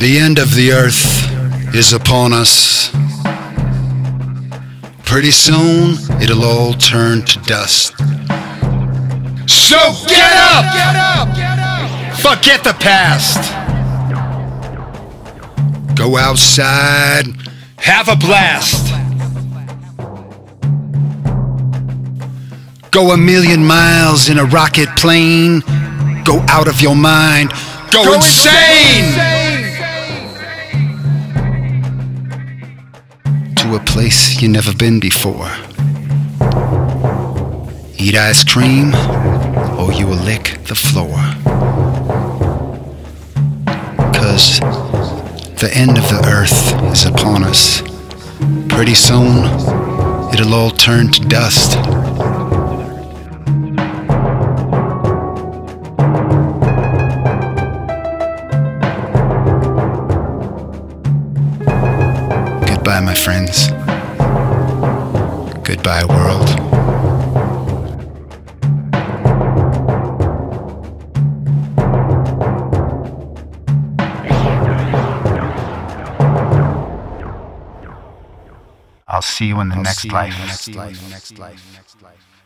The end of the earth is upon us. Pretty soon, it'll all turn to dust. So get up! Get up! Get up! Forget the past. Go outside, have a blast. Go 1,000,000 miles in a rocket plane. Go out of your mind. Go insane! To a place you never been before. Eat ice cream, or you will lick the floor. 'Cause the end of the earth is upon us. Pretty soon, it'll all turn to dust. Goodbye, my friends. Goodbye, world. I'll see you in the next life.